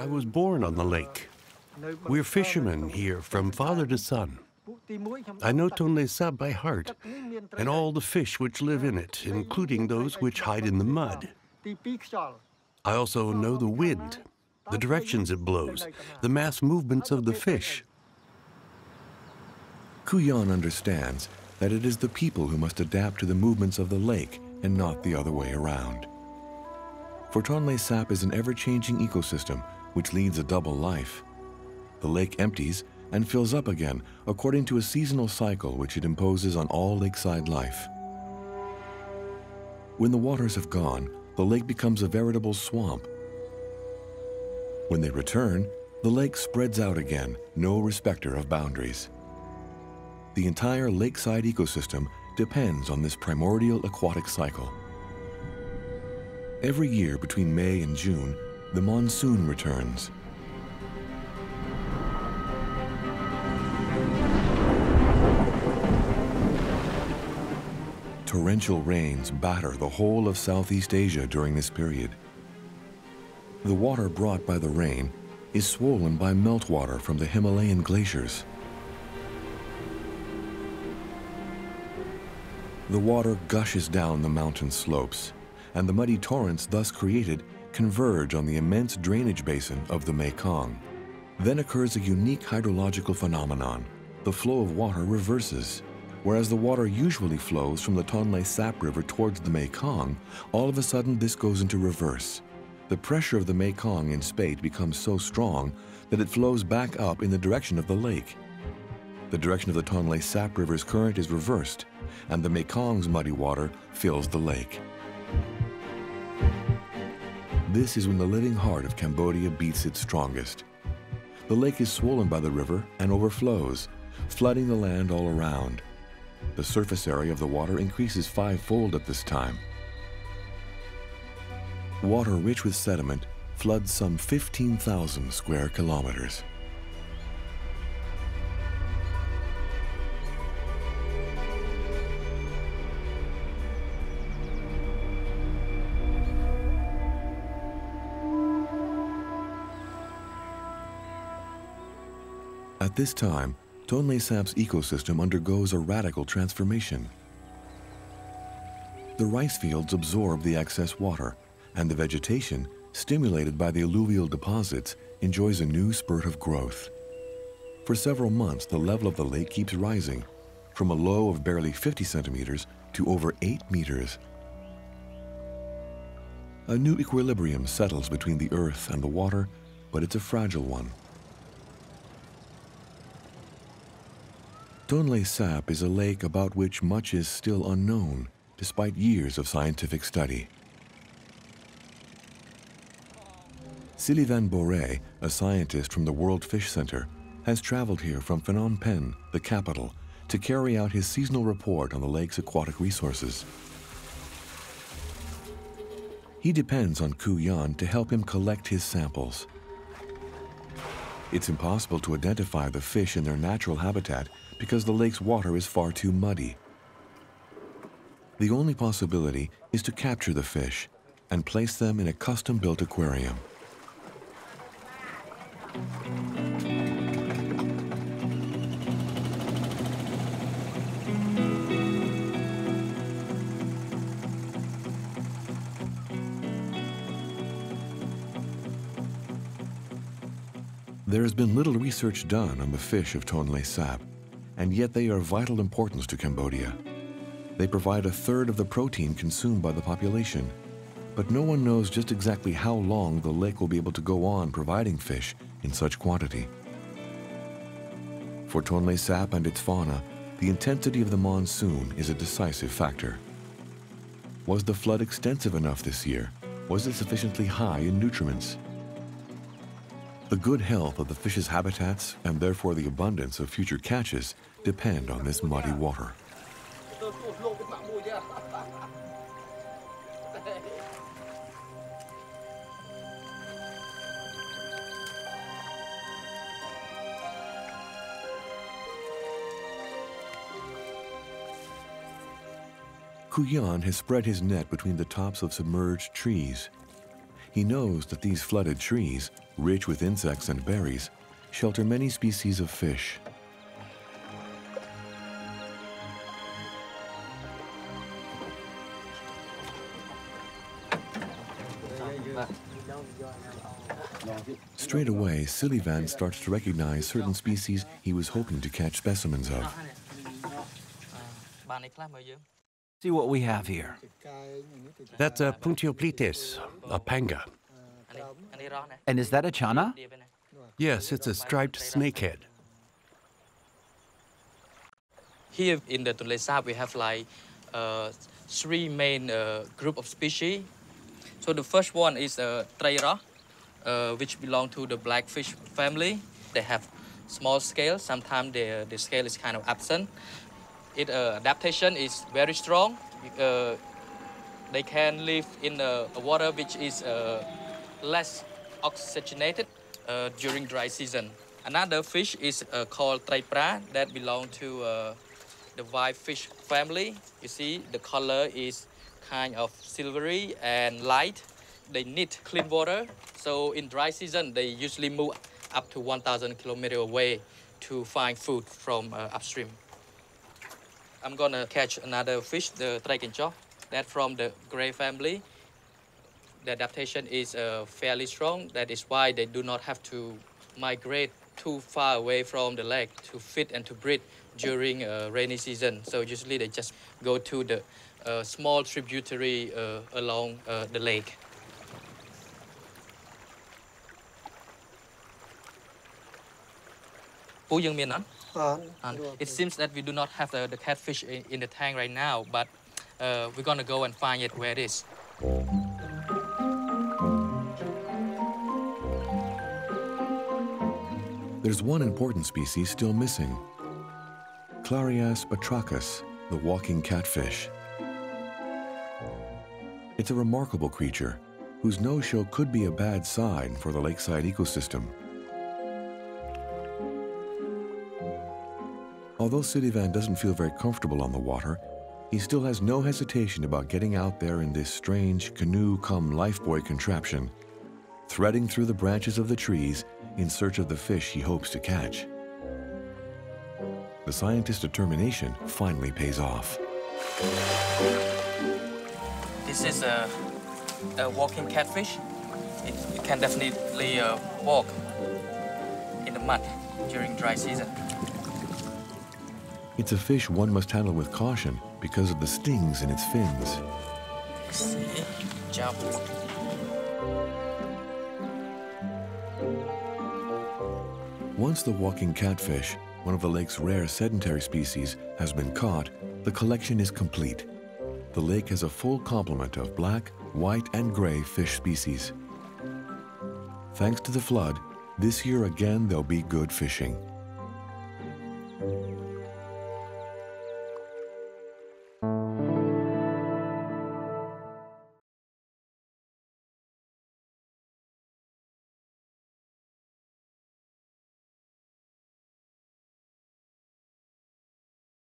I was born on the lake. We're fishermen here from father to son. I know Tonlé Sap by heart, and all the fish which live in it, including those which hide in the mud. I also know the wind, the directions it blows, the mass movements of the fish. Kuyon understands that it is the people who must adapt to the movements of the lake and not the other way around. For Tonlé Sap is an ever-changing ecosystem which leads a double life. The lake empties and fills up again according to a seasonal cycle which it imposes on all lakeside life. When the waters have gone, the lake becomes a veritable swamp. When they return, the lake spreads out again, no respecter of boundaries. The entire lakeside ecosystem depends on this primordial aquatic cycle. Every year between May and June, the monsoon returns. Torrential rains batter the whole of Southeast Asia during this period. The water brought by the rain is swollen by meltwater from the Himalayan glaciers. The water gushes down the mountain slopes, and the muddy torrents thus created converge on the immense drainage basin of the Mekong. Then occurs a unique hydrological phenomenon. The flow of water reverses. Whereas the water usually flows from the Tonlé Sap River towards the Mekong, all of a sudden this goes into reverse. The pressure of the Mekong in spate becomes so strong that it flows back up in the direction of the lake. The direction of the Tonlé Sap River's current is reversed, and the Mekong's muddy water fills the lake. This is when the living heart of Cambodia beats its strongest. The lake is swollen by the river and overflows, flooding the land all around. The surface area of the water increases fivefold at this time. Water rich with sediment floods some 15,000 square kilometers. At this time, Tonlé Sap's ecosystem undergoes a radical transformation. The rice fields absorb the excess water, and the vegetation, stimulated by the alluvial deposits, enjoys a new spurt of growth. For several months, the level of the lake keeps rising, from a low of barely 50 centimeters to over 8 meters. A new equilibrium settles between the earth and the water, but it's a fragile one. Tonlé Sap is a lake about which much is still unknown, despite years of scientific study. Sylvain Bore, a scientist from the World Fish Center, has traveled here from Phnom Penh, the capital, to carry out his seasonal report on the lake's aquatic resources. He depends on Kuyon to help him collect his samples. It's impossible to identify the fish in their natural habitat because the lake's water is far too muddy. The only possibility is to capture the fish and place them in a custom-built aquarium. There has been little research done on the fish of Tonlé Sap, and yet they are of vital importance to Cambodia. They provide a third of the protein consumed by the population, but no one knows just exactly how long the lake will be able to go on providing fish in such quantity. For Tonlé Sap and its fauna, the intensity of the monsoon is a decisive factor. Was the flood extensive enough this year? Was it sufficiently high in nutrients? The good health of the fish's habitats, and therefore the abundance of future catches, depend on this muddy water. Kuyon has spread his net between the tops of submerged trees. He knows that these flooded trees, rich with insects and berries, shelter many species of fish. Straight away, Sylvain starts to recognize certain species he was hoping to catch specimens of. See what we have here. That's a Puntioplites, a panga. And is that a chana? Yes, it's a striped snakehead. Here in the Tonlé Sap, we have like three main group of species. So the first one is treira, which belong to the blackfish family. They have small scale. Sometimes the scale is kind of absent. Its adaptation is very strong. They can live in a water which is less oxygenated during dry season. Another fish is called trepra that belong to the white fish family. You see, the color is kind of silvery and light. They need clean water. So in dry season, they usually move up to 1,000 kilometers away to find food from upstream. I'm gonna catch another fish, the trek and chop, that from the gray family. The adaptation is fairly strong. That is why they do not have to migrate too far away from the lake to feed and to breed during rainy season. So usually they just go to the small tributary along the lake. It seems that we do not have the catfish in the tank right now, but we're going to go and find it where it is. There's one important species still missing. Clarias batrachus, the walking catfish. It's a remarkable creature whose no-show could be a bad sign for the lakeside ecosystem. Although Sylvain doesn't feel very comfortable on the water, he still has no hesitation about getting out there in this strange canoe-cum-lifebuoy contraption, threading through the branches of the trees in search of the fish he hopes to catch. The scientist's determination finally pays off. This is a walking catfish. It can definitely walk in the mud during dry season. It's a fish one must handle with caution because of the stings in its fins. See, jump. Once the walking catfish, one of the lake's rare sedentary species, has been caught, the collection is complete. The lake has a full complement of black, white, and gray fish species. Thanks to the flood, this year again there'll be good fishing.